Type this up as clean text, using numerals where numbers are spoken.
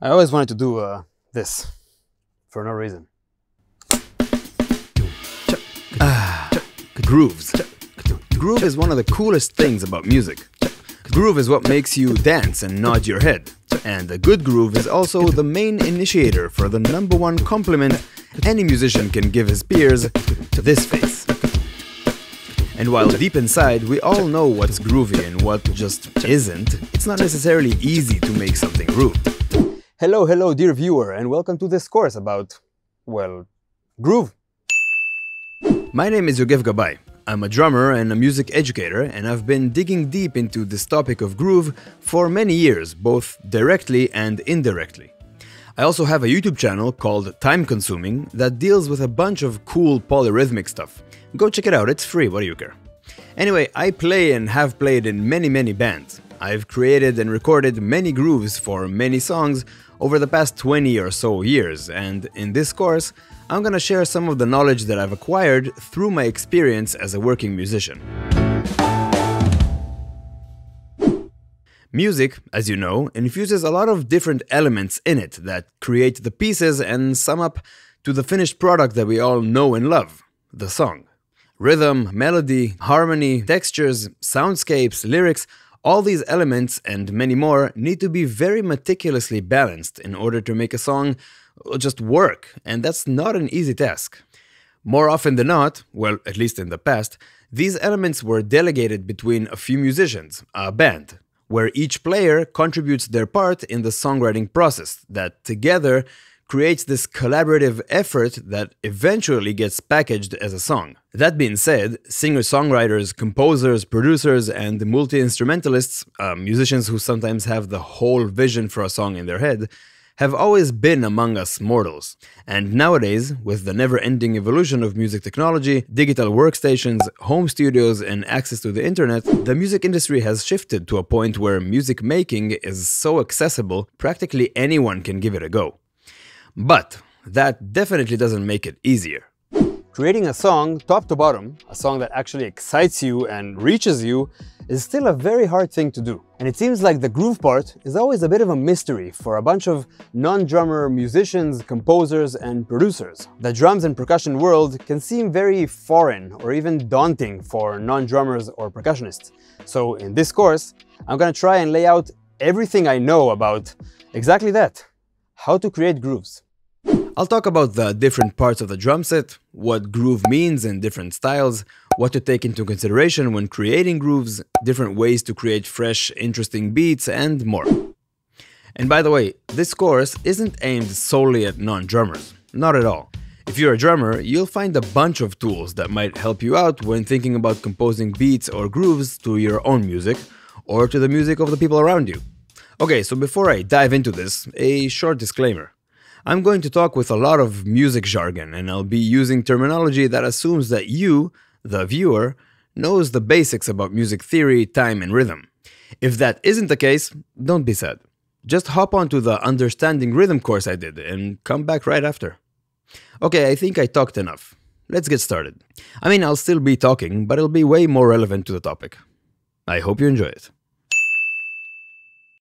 I always wanted to do this for no reason. Grooves. Groove is one of the coolest things about music. Groove is what makes you dance and nod your head. And a good groove is also the main initiator for the #1 compliment any musician can give his peers, this face. And while deep inside we all know what's groovy and what just isn't, it's not necessarily easy to make something groove. Hello, hello dear viewer, and welcome to this course about, well, groove. My name is Yogev Gabay. I'm a drummer and a music educator, and I've been digging deep into this topic of groove for many years, both directly and indirectly. I also have a YouTube channel called Time Consuming that deals with a bunch of cool polyrhythmic stuff. Go check it out, it's free, what do you care? Anyway, I play and have played in many bands. I've created and recorded many grooves for many songs over the past 20 or so years, and in this course, I'm gonna share some of the knowledge that I've acquired through my experience as a working musician. Music, as you know, infuses a lot of different elements in it that create the pieces and sum up to the finished product that we all know and love, the song. Rhythm, melody, harmony, textures, soundscapes, lyrics, all these elements and many more need to be very meticulously balanced in order to make a song just work, and that's not an easy task. More often than not, well, at least in the past, these elements were delegated between a few musicians, a band, where each player contributes their part in the songwriting process that together creates this collaborative effort that eventually gets packaged as a song. That being said, singer-songwriters, composers, producers, and multi-instrumentalists, musicians who sometimes have the whole vision for a song in their head, have always been among us mortals. And nowadays, with the never-ending evolution of music technology, digital workstations, home studios, and access to the internet, the music industry has shifted to a point where music making is so accessible, practically anyone can give it a go. But that definitely doesn't make it easier. Creating a song, top to bottom, a song that actually excites you and reaches you, is still a very hard thing to do. And it seems like the groove part is always a bit of a mystery for a bunch of non-drummer musicians, composers, and producers. The drums and percussion world can seem very foreign or even daunting for non-drummers or percussionists. So in this course, I'm gonna try and lay out everything I know about exactly that, how to create grooves. I'll talk about the different parts of the drum set, what groove means in different styles, what to take into consideration when creating grooves, different ways to create fresh, interesting beats, and more. And by the way, this course isn't aimed solely at non-drummers, not at all. If you're a drummer, you'll find a bunch of tools that might help you out when thinking about composing beats or grooves to your own music, or to the music of the people around you. Okay, so before I dive into this, a short disclaimer. I'm going to talk with a lot of music jargon, and I'll be using terminology that assumes that you, the viewer, knows the basics about music theory, time, and rhythm. If that isn't the case, don't be sad. Just hop onto the Understanding Rhythm course I did and come back right after. Okay, I think I talked enough. Let's get started. I mean, I'll still be talking, but it'll be way more relevant to the topic. I hope you enjoy it.